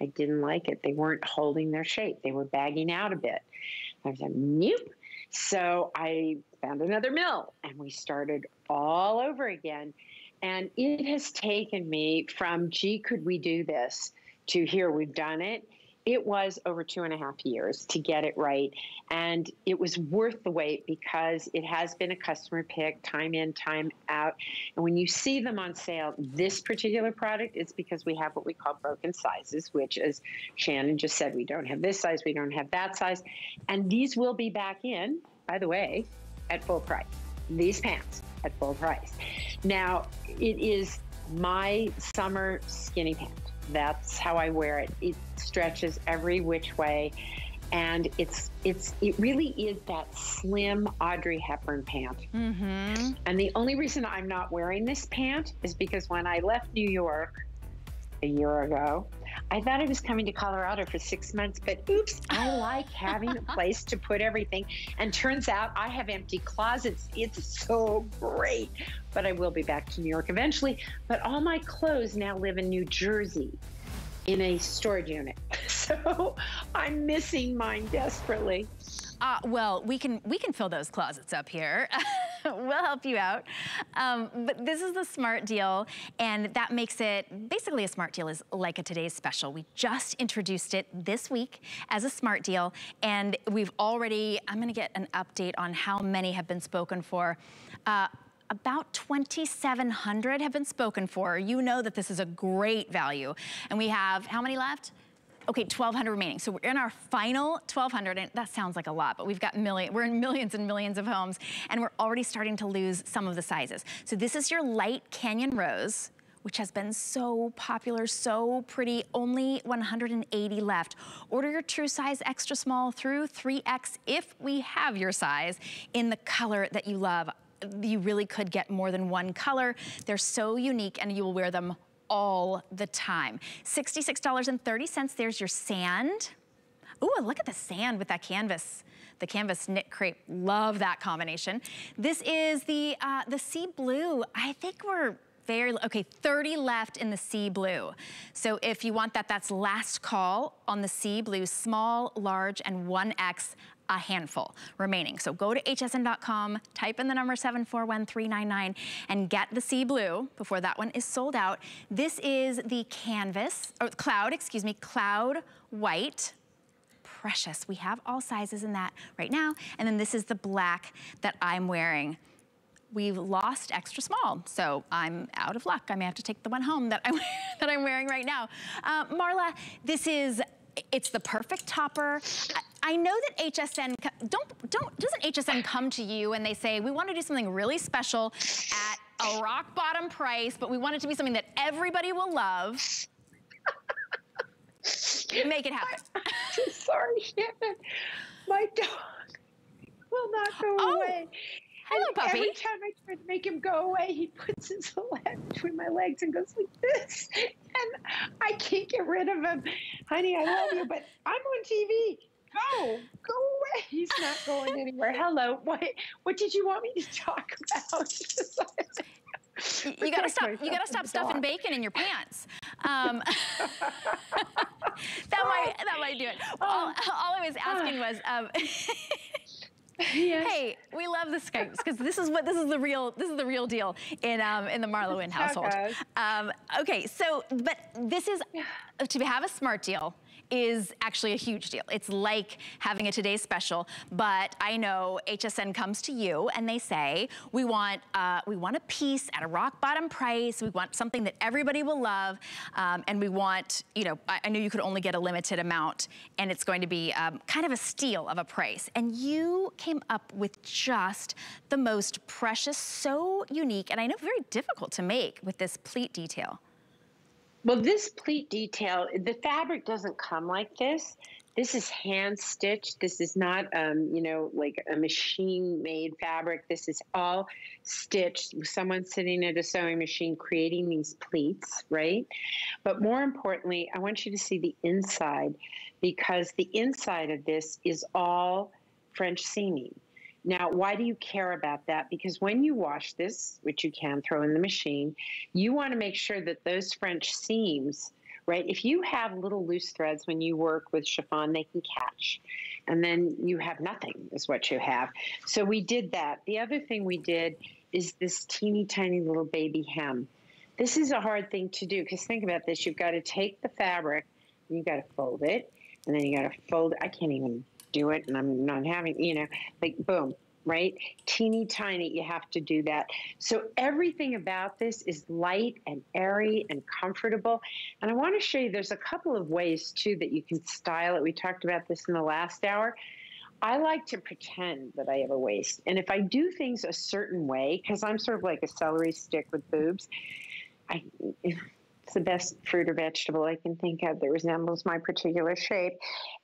I didn't like it. They weren't holding their shape. They were bagging out a bit. I was like, nope. So I found another mill and we started all over again. And it has taken me from, gee, could we do this, to here, we've done it. It was over two and a half years to get it right. And it was worth the wait because it has been a customer pick time in, time out. And when you see them on sale, this particular product, it's because we have what we call broken sizes, which as Shannon just said, we don't have this size, we don't have that size. And these will be back in, by the way, at full price. These pants at full price. Now, it is my summer skinny pant. That's how I wear it. It stretches every which way. And it's it's it really is that slim Audrey Hepburn pant. Mm-hmm. And the only reason I'm not wearing this pant is because when I left New York a year ago, I thought I was coming to Colorado for six months, but oops, I like having a place to put everything. And turns out I have empty closets. It's so great. But I will be back to New York eventually. But all my clothes now live in New Jersey in a storage unit. So I'm missing mine desperately. Uh, well, we can we can fill those closets up here. We'll help you out. Um, but this is the smart deal, and that makes it basically a smart deal is like a today's special. We just introduced it this week as a smart deal, and we've already, I'm gonna get an update on how many have been spoken for. Uh, About twenty-seven hundred have been spoken for. You know that this is a great value. And we have, how many left? Okay, twelve hundred remaining. So we're in our final twelve hundred, and that sounds like a lot, but we've got million, we're in millions and millions of homes, and we're already starting to lose some of the sizes. So this is your light Canyon Rose, which has been so popular, so pretty, only one hundred eighty left. Order your true size extra small through three X if we have your size in the color that you love. You really could get more than one color. They're so unique and you will wear them all the time. sixty-six dollars and thirty cents, there's your sand. Ooh, look at the sand with that canvas. The canvas knit crepe, love that combination. This is the, uh, the sea blue. I think we're very, okay, thirty left in the sea blue. So if you want that, that's last call on the sea blue, small, large, and one X. A handful remaining. So go to H S N dot com, type in the number seven four one three nine nine and get the sea blue before that one is sold out. This is the canvas, or cloud, excuse me, cloud white. Precious. We have all sizes in that right now. And then this is the black that I'm wearing. We've lost extra small, so I'm out of luck. I may have to take the one home that I'm, that I'm wearing right now. Uh, Marla, this is, it's the perfect topper. I, I know that H S N, don't, don't, doesn't H S N come to you and they say, we want to do something really special at a rock bottom price, but we want it to be something that everybody will love. Make it happen. I'm sorry, Shannon. My dog will not go oh, away. Hello, and puppy. Every time I try to make him go away, he puts his leg between my legs and goes like this. And I can't get rid of him. Honey, I love you, but I'm on T V. Go, go away. He's not going anywhere. Hello. What what did you want me to talk about? you gotta stop you gotta stop stuffing bacon in your pants. Um, that might that might do it. All, all I was asking was um, yes. Hey, we love the Skypes because this is what this is the real this is the real deal in um, in the Marla Wynne household. Um, okay, so but this is to have a smart deal is actually a huge deal. It's like having a today's special, but I know H S N comes to you and they say, we want uh, we want a piece at a rock bottom price, we want something that everybody will love, um, and we want, you know, I, I know you could only get a limited amount and it's going to be um, kind of a steal of a price. And you came up with just the most precious, so unique, and I know very difficult to make with this pleat detail. Well, this pleat detail, the fabric doesn't come like this. This is hand stitched. This is not, um, you know, like a machine made fabric. This is all stitched. Someone sitting at a sewing machine creating these pleats, right? But more importantly, I want you to see the inside because the inside of this is all French seaming. Now, why do you care about that? Because when you wash this, which you can throw in the machine, you want to make sure that those French seams, right? If you have little loose threads when you work with chiffon, they can catch. And then you have nothing is what you have. So we did that. The other thing we did is this teeny tiny little baby hem. This is a hard thing to do because think about this. You've got to take the fabric, and you've got to fold it, and then you got to fold it. I can't even do it, and I'm not having, you know, like boom, right? Teeny tiny, you have to do that. So everything about this is light and airy and comfortable. And I want to show you, there's a couple of ways too that you can style it. We talked about this in the last hour. I like to pretend that I have a waist. And if I do things a certain way, because I'm sort of like a celery stick with boobs, I, it's the best fruit or vegetable I can think of that resembles my particular shape.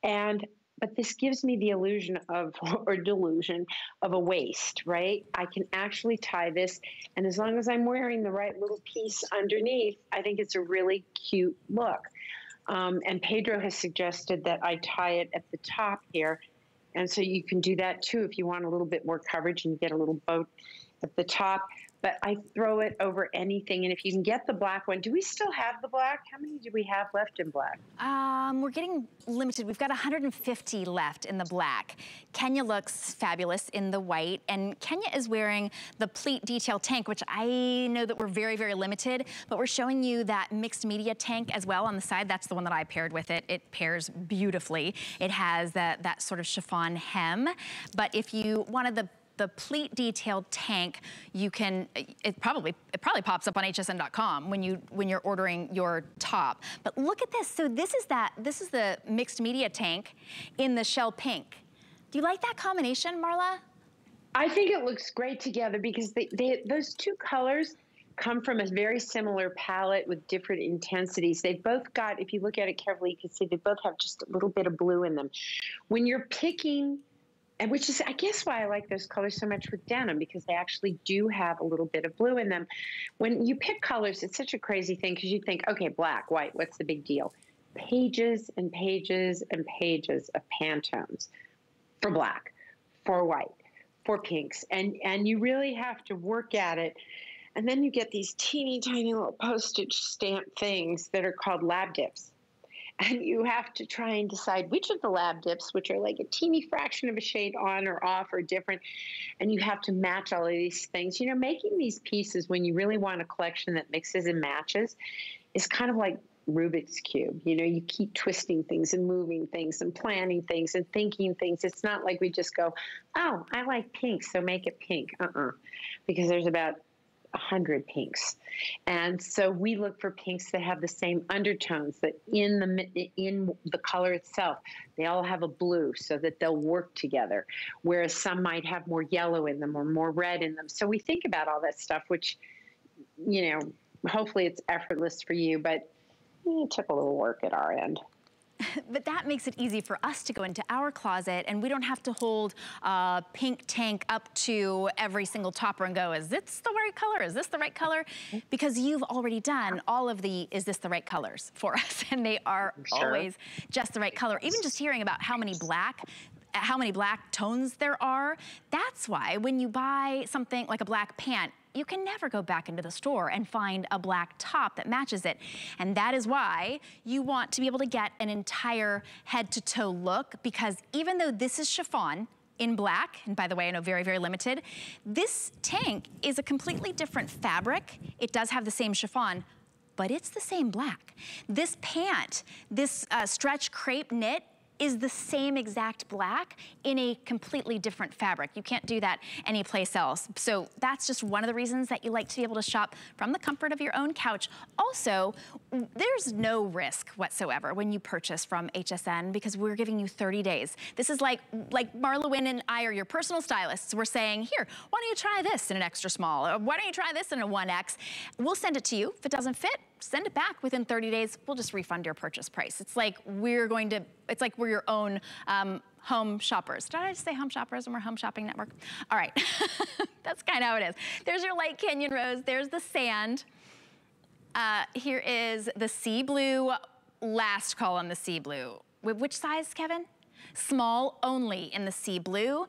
And but this gives me the illusion of, or delusion of a waist, right? I can actually tie this. And as long as I'm wearing the right little piece underneath, I think it's a really cute look. Um, and Pedro has suggested that I tie it at the top here. And so you can do that too if you want a little bit more coverage and get a little boat at the top. But I throw it over anything. And if you can get the black one, do we still have the black? How many do we have left in black? Um, we're getting limited. We've got one hundred fifty left in the black. Kenya looks fabulous in the white. And Kenya is wearing the pleat detail tank, which I know that we're very, very limited. But we're showing you that mixed media tank as well on the side. That's the one that I paired with it. It pairs beautifully. It has that, that sort of chiffon hem. But if you wanted the the pleat detailed tank, you can, it probably it probably pops up on H S N dot com when you when you're ordering your top. But look at this. So this is that this is the mixed media tank in the shell pink. Do you like that combination, Marla? I think it looks great together because they, they those two colors come from a very similar palette with different intensities. They've both got, if you look at it carefully, you can see they both have just a little bit of blue in them. When you're picking, and which is, I guess, why I like those colors so much with denim, because they actually do have a little bit of blue in them. When you pick colors, it's such a crazy thing because you think, okay, black, white, what's the big deal? Pages and pages and pages of Pantones for black, for white, for pinks. And, and you really have to work at it. And then you get these teeny tiny little postage stamp things that are called lab dips. And you have to try and decide which of the lab dips, which are like a teeny fraction of a shade on or off or different, and you have to match all of these things. You know, making these pieces when you really want a collection that mixes and matches is kind of like Rubik's Cube. You know, you keep twisting things and moving things and planning things and thinking things. It's not like we just go, oh, I like pink, so make it pink. Uh-uh, because there's about one hundred pinks. And so we look for pinks that have the same undertones, that in the in the color itself, they all have a blue so that they'll work together, whereas some might have more yellow in them or more red in them. So we think about all that stuff, which, you know, hopefully it's effortless for you, but it took a little work at our end. But that makes it easy for us to go into our closet, and we don't have to hold a pink tank up to every single topper and go, is this the right color? Is this the right color? Because you've already done all of the, is this the right colors for us? And they are sure. always just the right color. Even just hearing about how many black, how many black tones there are, that's why when you buy something like a black pant, you can never go back into the store and find a black top that matches it. And that is why you want to be able to get an entire head to toe look, because even though this is chiffon in black, and by the way, I know very, very limited, this tank is a completely different fabric. It does have the same chiffon, but it's the same black. This pant, this uh, stretch crepe knit, is the same exact black in a completely different fabric. You can't do that anyplace else. So that's just one of the reasons that you like to be able to shop from the comfort of your own couch. Also, there's no risk whatsoever when you purchase from H S N, because we're giving you thirty days. This is like, like Marla Wynne and I are your personal stylists. We're saying, here, why don't you try this in an extra small? Or why don't you try this in a one X? We'll send it to you. If it doesn't fit, send it back within thirty days. We'll just refund your purchase price. It's like we're going to, it's like we're your own um, home shoppers. Did I just say home shoppers and we're Home Shopping Network? All right, that's kind of how it is. There's your light canyon rose. There's the sand. Uh, here is the sea blue. Last call on the sea blue. Which size, Kevin? Small only in the sea blue.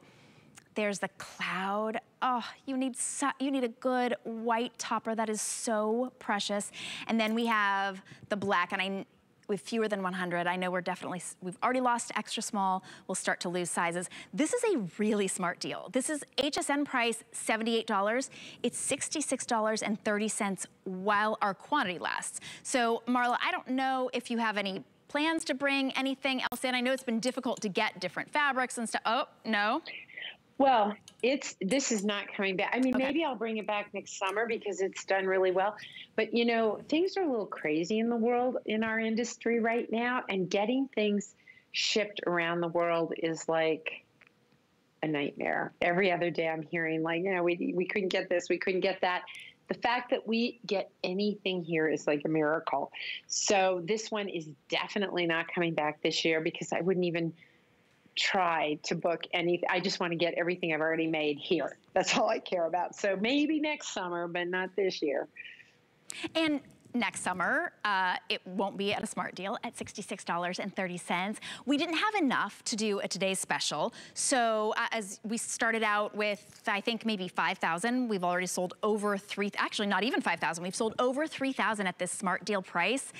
There's the cloud. Oh, you need so, you need a good white topper. That is so precious. And then we have the black, and I with fewer than one hundred. I know we're definitely, we've already lost extra small. We'll start to lose sizes. This is a really smart deal. This is H S N price seventy-eight dollars. It's sixty-six dollars and thirty cents while our quantity lasts. So Marla, I don't know if you have any plans to bring anything else in. I know it's been difficult to get different fabrics and stuff. Oh, no. Well, it's this is not coming back. I mean, okay. Maybe I'll bring it back next summer because it's done really well. But, you know, things are a little crazy in the world, in our industry right now. And getting things shipped around the world is like a nightmare. Every other day I'm hearing, like, you know, we, we couldn't get this, we couldn't get that. The fact that we get anything here is like a miracle. So this one is definitely not coming back this year because I wouldn't even try to book anything. I just want to get everything I've already made here. That's all I care about. So maybe next summer, but not this year. And next summer. Uh, it won't be at a smart deal at sixty-six dollars and thirty cents. We didn't have enough to do a today's special. So uh, as we started out with, I think maybe five thousand, we've already sold over three, actually not even five thousand, we've sold over three thousand at this smart deal price.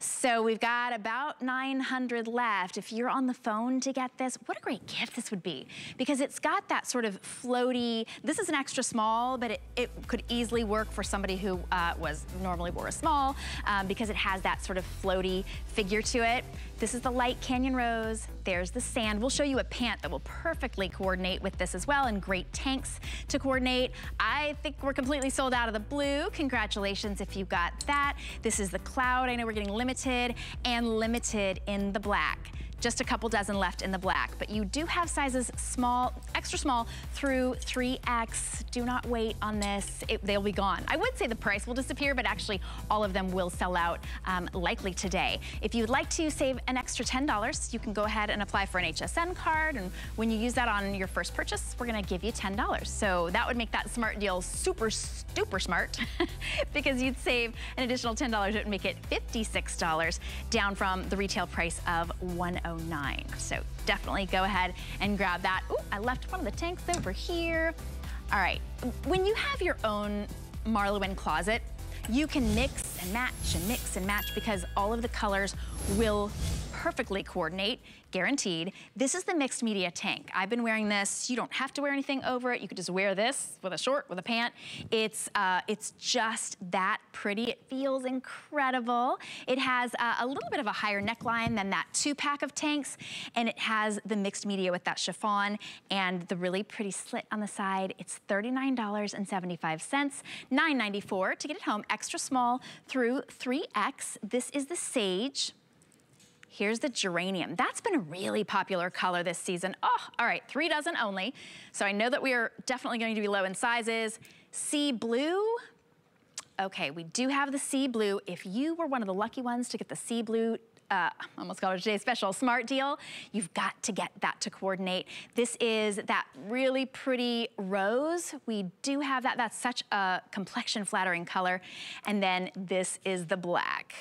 So we've got about nine hundred left. If you're on the phone to get this, what a great gift this would be, because it's got that sort of floaty, this is an extra small, but it, it could easily work for somebody who uh, was normally wore a small um, because it has that sort of floaty figure to it. This is the light canyon rose. There's the sand. We'll show you a pant that will perfectly coordinate with this as well, and great tanks to coordinate. I think we're completely sold out of the blue. Congratulations if you got that. This is the cloud. I know we're getting limited, and limited in the black. Just a couple dozen left in the black, but you do have sizes small, extra small through three X. Do not wait on this, it, they'll be gone. I would say the price will disappear, but actually all of them will sell out um, likely today. If you'd like to save an extra ten dollars, you can go ahead and apply for an H S N card, and when you use that on your first purchase, we're gonna give you ten dollars. So that would make that smart deal super, super smart because you'd save an additional ten dollars, it would make it fifty-six dollars down from the retail price of one oh nine. So definitely go ahead and grab that. Ooh, I left one of the tanks over here. All right, when you have your own Marla Wynne closet, you can mix and match and mix and match because all of the colors will perfectly coordinate, guaranteed. This is the mixed media tank. I've been wearing this. You don't have to wear anything over it. You could just wear this with a short, with a pant. It's uh, it's just that pretty. It feels incredible. It has uh, a little bit of a higher neckline than that two pack of tanks, and it has the mixed media with that chiffon and the really pretty slit on the side. It's thirty-nine dollars and seventy-five cents, nine ninety-four to get it home, extra small through three X. This is the sage. Here's the geranium. That's been a really popular color this season. Oh, all right, three dozen only. So I know that we are definitely going to be low in sizes. Sea blue. Okay, we do have the sea blue. If you were one of the lucky ones to get the sea blue, Uh, almost got it today's special smart deal, you've got to get that to coordinate. This is that really pretty rose. We do have that. That's such a complexion flattering color. And then this is the black.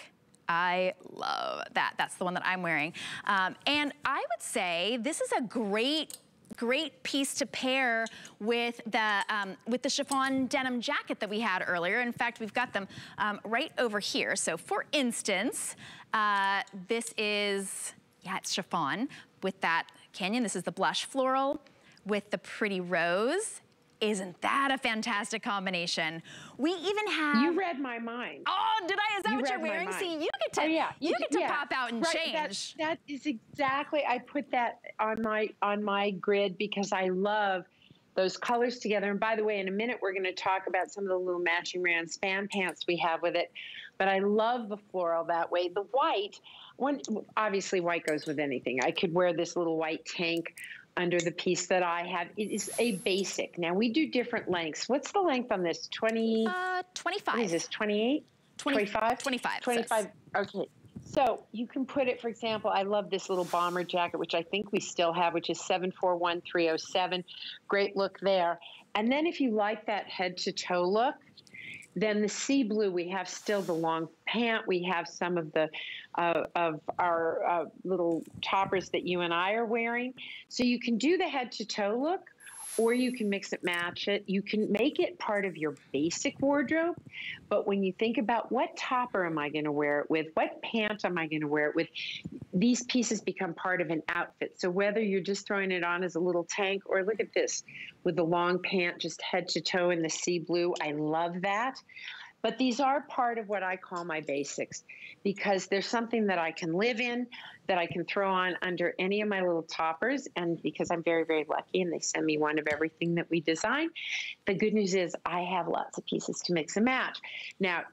I love that. That's the one that I'm wearing. Um, and I would say this is a great Great piece to pair with the um, with the chiffon denim jacket that we had earlier. In fact, we've got them um, right over here. So for instance, uh, this is, yeah, it's chiffon with that canyon. This is the blush floral with the pretty rose. Isn't that a fantastic combination? We even have... You read my mind. Oh, did I? Is that you what you're wearing? See, you get to, oh, yeah. you, you get to yeah. pop out and right. change. That, that is exactly, I put that on my, on my grid because I love those colors together. And by the way, in a minute, we're gonna talk about some of the little matching round span pants we have with it. But I love the floral that way. The white, one, obviously white goes with anything. I could wear this little white tank under the piece that I have. It is a basic. Now we do different lengths. What's the length on this? twenty? Uh, twenty-five. What is this, twenty-eight? twenty-five? twenty-five. twenty-five, okay. So you can put it, for example, I love this little bomber jacket, which I think we still have, which is seven four one three oh seven. Great look there. And then if you like that head to toe look, then the sea blue, we have still the long pant. We have some of the uh, of our uh, little toppers that you and I are wearing. So you can do the head to toe look, or you can mix it, match it. You can make it part of your basic wardrobe. But when you think about what topper am I going to wear it with, what pant am I going to wear it with, these pieces become part of an outfit. So whether you're just throwing it on as a little tank, or look at this with the long pant, just head to toe in the sea blue. I love that. But these are part of what I call my basics, because there's something that I can live in, that I can throw on under any of my little toppers. And because I'm very, very lucky and they send me one of everything that we design, the good news is I have lots of pieces to mix and match. Now,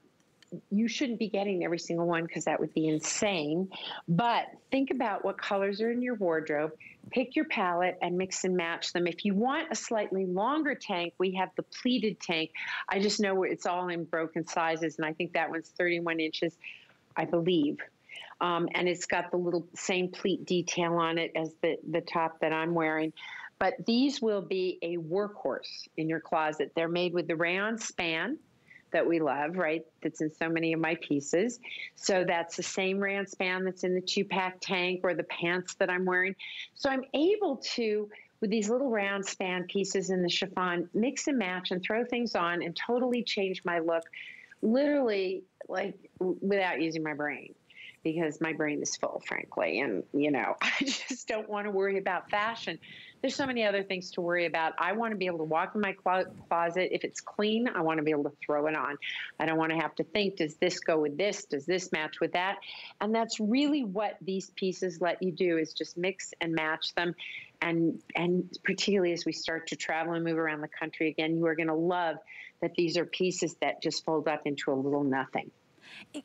you shouldn't be getting every single one because that would be insane. But think about what colors are in your wardrobe. Pick your palette and mix and match them. If you want a slightly longer tank, we have the pleated tank. I just know it's all in broken sizes, and I think that one's thirty-one inches, I believe. Um, and it's got the little same pleat detail on it as the, the top that I'm wearing. But these will be a workhorse in your closet. They're made with the rayon span. that we love, right? That's in so many of my pieces. So that's the same Rance band that's in the two-pack tank or the pants that I'm wearing. So I'm able to, with these little round span pieces in the chiffon, mix and match and throw things on and totally change my look, literally, like, without using my brain, because my brain is full, frankly. And, you know, I just don't want to worry about fashion. There's so many other things to worry about. I want to be able to walk in my closet. If it's clean, I want to be able to throw it on. I don't want to have to think, does this go with this? Does this match with that? And that's really what these pieces let you do, is just mix and match them. And, and particularly as we start to travel and move around the country again, you are going to love that these are pieces that just fold up into a little nothing.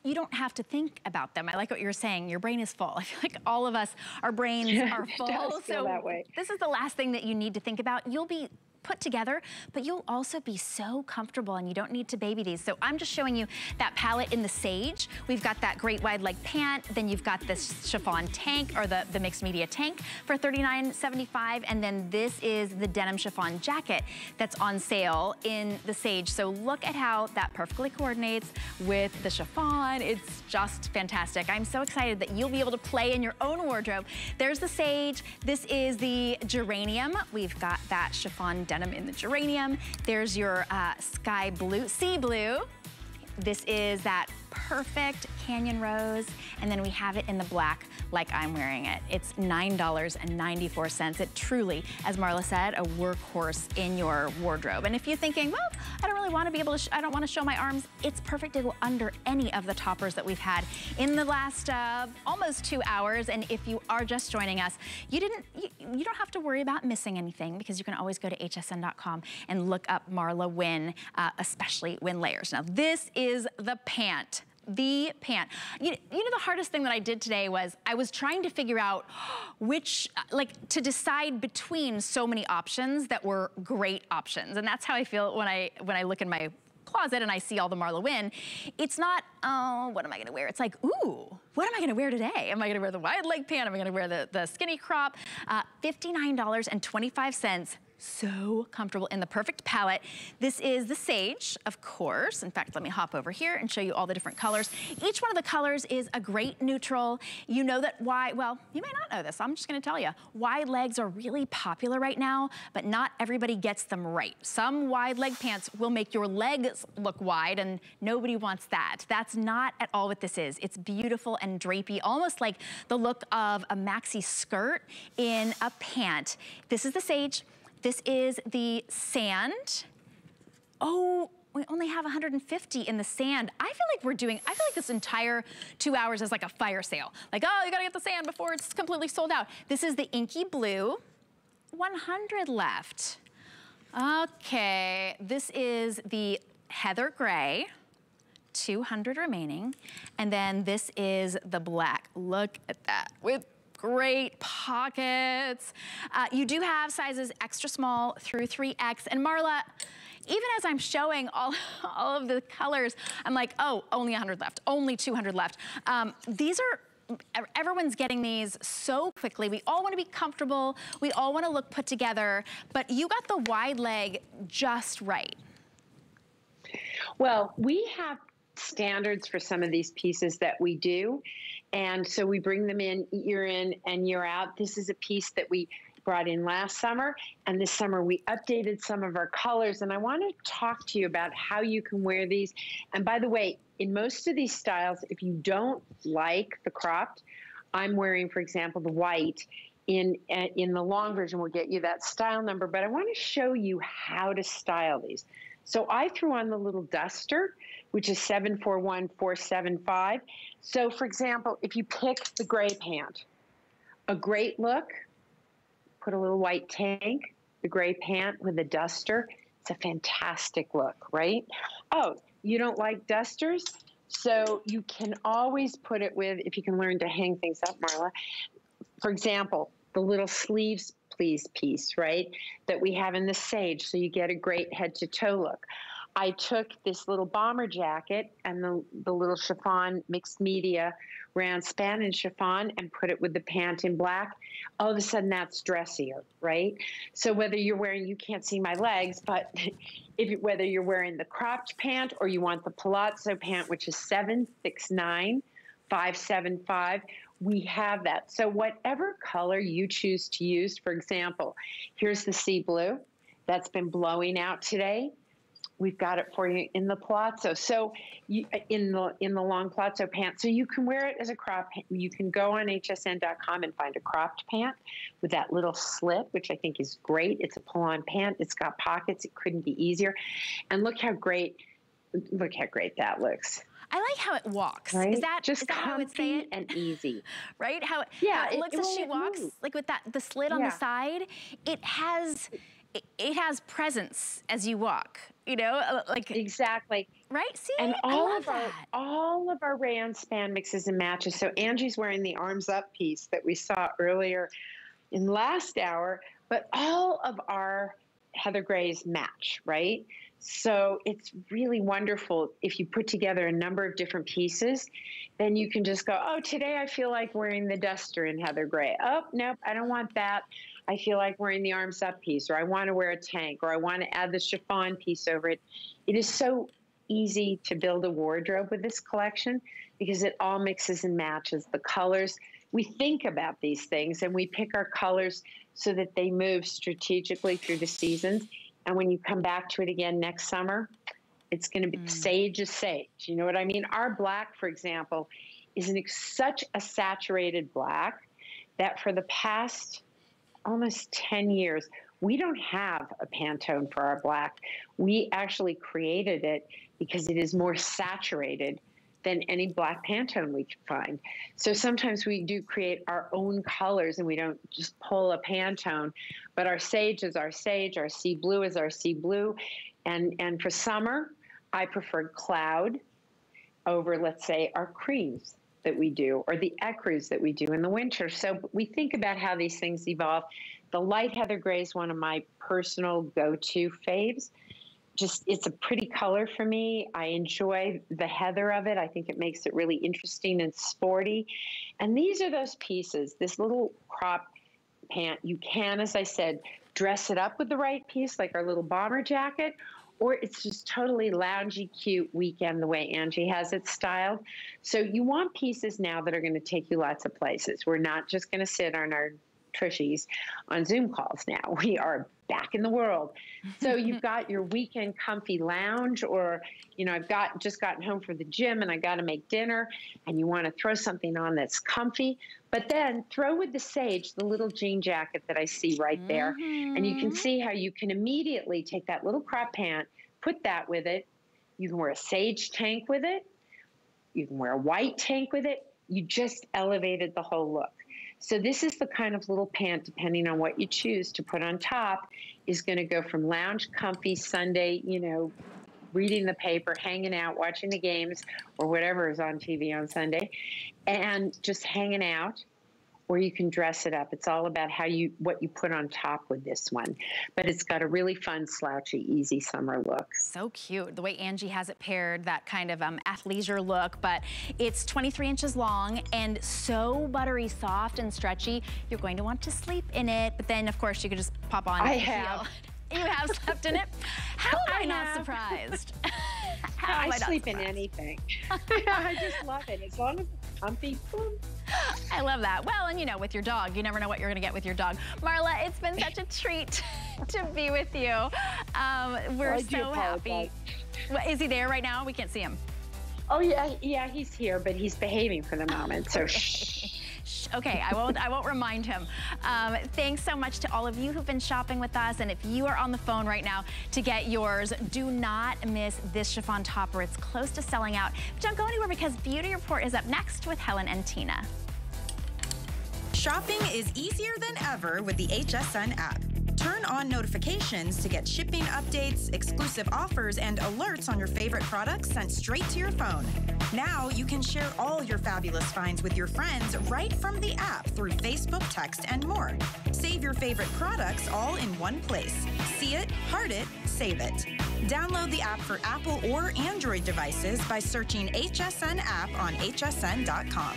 You don't have to think about them. I like what you're saying. Your brain is full. I feel like all of us, our brains yeah, are full. It does feel so that way. This is the last thing that you need to think about. You'll be put together, but you'll also be so comfortable and you don't need to baby these. So I'm just showing you that palette in the sage. We've got that great wide leg pant, then you've got this chiffon tank, or the, the mixed media tank for thirty-nine seventy-five, and then this is the denim chiffon jacket that's on sale in the sage. So look at how that perfectly coordinates with the chiffon. It's just fantastic. I'm so excited that you'll be able to play in your own wardrobe. There's the sage. This is the geranium. We've got that chiffon denim in the geranium. There's your uh, sky blue, sea blue. This is that perfect canyon rose. And then we have it in the black like I'm wearing it. It's nine ninety-four. It truly, as Marla said, a workhorse in your wardrobe. And if you're thinking, well, I don't really want to be able to, sh I don't want to show my arms, it's perfect to go under any of the toppers that we've had in the last uh, almost two hours. And if you are just joining us, you didn't, you, you don't have to worry about missing anything, because you can always go to H S N dot com and look up Marla Wynne, uh, especially Wynne Layers. Now this is the pant. The pant. You, you know, the hardest thing that I did today was I was trying to figure out which, like, to decide between so many options that were great options. And that's how I feel when I when I look in my closet and I see all the Marla Wynne. It's not, oh, what am I gonna wear? It's like, ooh, what am I gonna wear today? Am I gonna wear the wide leg pant? Am I gonna wear the, the skinny crop? Uh, fifty-nine twenty-five. So comfortable in the perfect palette. This is the sage, of course. In fact, let me hop over here and show you all the different colors. Each one of the colors is a great neutral. You know that why, well, you may not know this. I'm just gonna tell you. Wide legs are really popular right now, but not everybody gets them right. Some wide leg pants will make your legs look wide, and nobody wants that. That's not at all what this is. It's beautiful and drapey, almost like the look of a maxi skirt in a pant. This is the sage. This is the sand. Oh, we only have one hundred fifty in the sand. I feel like we're doing, I feel like this entire two hours is like a fire sale. Like, oh, you gotta get the sand before it's completely sold out. This is the inky blue, one hundred left. Okay, this is the heather gray, two hundred remaining. And then this is the black. Look at that. With great pockets. Uh, you do have sizes extra small through three X. And Marla, even as I'm showing all, all of the colors, I'm like, oh, only one hundred left, only two hundred left. Um, these are, everyone's getting these so quickly. We all want to be comfortable. We all want to look put together, but you got the wide leg just right. Well, we have standards for some of these pieces that we do. And so we bring them in year in and year out. This is a piece that we brought in last summer, and this summer we updated some of our colors. And I want to talk to you about how you can wear these. And by the way, in most of these styles, if you don't like the cropped, I'm wearing, for example, the white in, in the long version. We'll get you that style number, but I want to show you how to style these. So I threw on the little duster, which is seven four one four seven five. So for example, if you pick the gray pant, a great look, put a little white tank, the gray pant with a duster, it's a fantastic look, right? Oh, you don't like dusters? So you can always put it with, if you can learn to hang things up, Marla, for example, the little sleeves please piece, right, that we have in the sage, so you get a great head to toe look. I took this little bomber jacket and the, the little chiffon mixed media round span and chiffon and put it with the pant in black. All of a sudden that's dressier, right? So whether you're wearing, you can't see my legs, but if whether you're wearing the cropped pant or you want the palazzo pant, which is seven six nine, five seven five, we have that. So whatever color you choose to use, for example, here's the sea blue that's been blowing out today. We've got it for you in the palazzo. So you, in the in the long palazzo pant. So you can wear it as a crop pant. You can go on H S N dot com and find a cropped pant with that little slit, which I think is great. It's a pull-on pant. It's got pockets. It couldn't be easier. And look how great, look how great that looks. I like how it walks. Right? Is that just is that how I would say it? And easy, right? How it, yeah, how it, it looks it, as she walks, moves. Like with that the slit yeah. on the side. It has. It has presence as you walk, you know, like exactly right. See, and all of our all of our rayon span mixes and matches. So Angie's wearing the arms up piece that we saw earlier in last hour, but all of our Heather Grays match, right? So it's really wonderful if you put together a number of different pieces, then you can just go, oh, today I feel like wearing the duster in Heather Gray. Oh, nope, I don't want that. I feel like wearing the arms up piece, or I want to wear a tank, or I want to add the chiffon piece over it. It is so easy to build a wardrobe with this collection because it all mixes and matches the colors. We think about these things and we pick our colors so that they move strategically through the seasons. And when you come back to it again next summer, it's going to be mm. sage is sage. You know what I mean? Our black, for example, is an, such a saturated black that for the past almost ten years, we don't have a Pantone for our black. We actually created it because it is more saturated than any black Pantone we could find. So sometimes we do create our own colors and we don't just pull a Pantone, but our sage is our sage, our sea blue is our sea blue. And, and for summer, I prefer cloud over, let's say, our creams that we do, or the ecrues that we do in the winter. So we think about how these things evolve. The light Heather Gray is one of my personal go-to faves. Just, it's a pretty color for me. I enjoy the heather of it. I think it makes it really interesting and sporty. And these are those pieces, this little crop pant. You can, as I said, dress it up with the right piece, like our little bomber jacket, or it's just totally loungy, cute weekend the way Angie has it styled. So you want pieces now that are going to take you lots of places. We're not just going to sit on our tushies on Zoom calls now. We are back in the world. So you've got your weekend comfy lounge, or, you know, I've got just gotten home from the gym and I got to make dinner, and you want to throw something on that's comfy, but then throw with the sage, the little jean jacket that I see right there. Mm-hmm. And you can see how you can immediately take that little crop pant, put that with it. You can wear a sage tank with it. You can wear a white tank with it. You just elevated the whole look. So this is the kind of little pant, depending on what you choose to put on top, is going to go from lounge, comfy, Sunday, you know, reading the paper, hanging out, watching the games, or whatever is on T V on Sunday, and just hanging out, or you can dress it up. It's all about how you what you put on top with this one. But it's got a really fun, slouchy, easy summer look. So cute. The way Angie has it paired, that kind of um, athleisure look, but it's twenty-three inches long and so buttery soft and stretchy. You're going to want to sleep in it, but then, of course, you could just pop on. I have. Heel. You have slept in it? How am I, I not surprised? How I, am I sleep not surprised? In anything. I just love it. As long as it's comfy, boom. I love that. Well, and you know, with your dog, you never know what you're going to get with your dog. Marla, it's been such a treat to be with you. Um, we're well, so happy. Well, is he there right now? We can't see him. Oh, yeah, yeah, he's here, but he's behaving for the moment, so shh. Okay, I won't, I won't remind him. Um, thanks so much to all of you who've been shopping with us, and if you are on the phone right now to get yours, do not miss this chiffon topper. It's close to selling out. But don't go anywhere because Beauty Report is up next with Helen and Tina. Shopping is easier than ever with the H S N app. Turn on notifications to get shipping updates, exclusive offers, and alerts on your favorite products sent straight to your phone. Now you can share all your fabulous finds with your friends right from the app through Facebook, text, and more. Save your favorite products all in one place. See it, heart it, save it. Download the app for Apple or Android devices by searching H S N app on H S N dot com.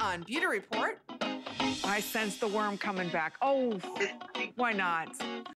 On Beauty Report. I sense the worm coming back. Oh, why not?